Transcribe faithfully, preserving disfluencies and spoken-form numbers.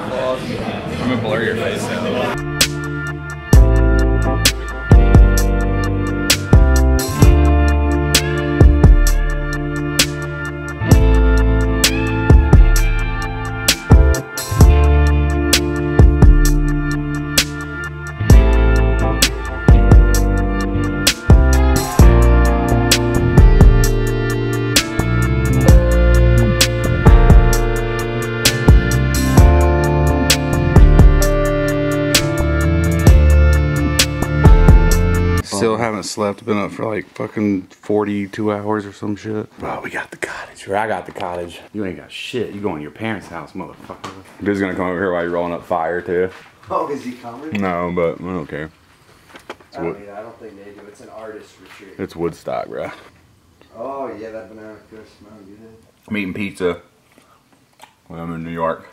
I'm gonna blur your face out. Still haven't slept, been up for like fucking forty-two hours or some shit. Bro, we got the cottage, or I got the cottage. You ain't got shit, you going to your parents' house, motherfucker. Dude's gonna come over here while you're rolling up fire too. Oh, is he coming? No, but I don't care. I don't, mean, I don't think they do, it's an artist retreat. It's Woodstock, bro. Oh yeah, that banana could smell good. I'm eating pizza when I'm in New York.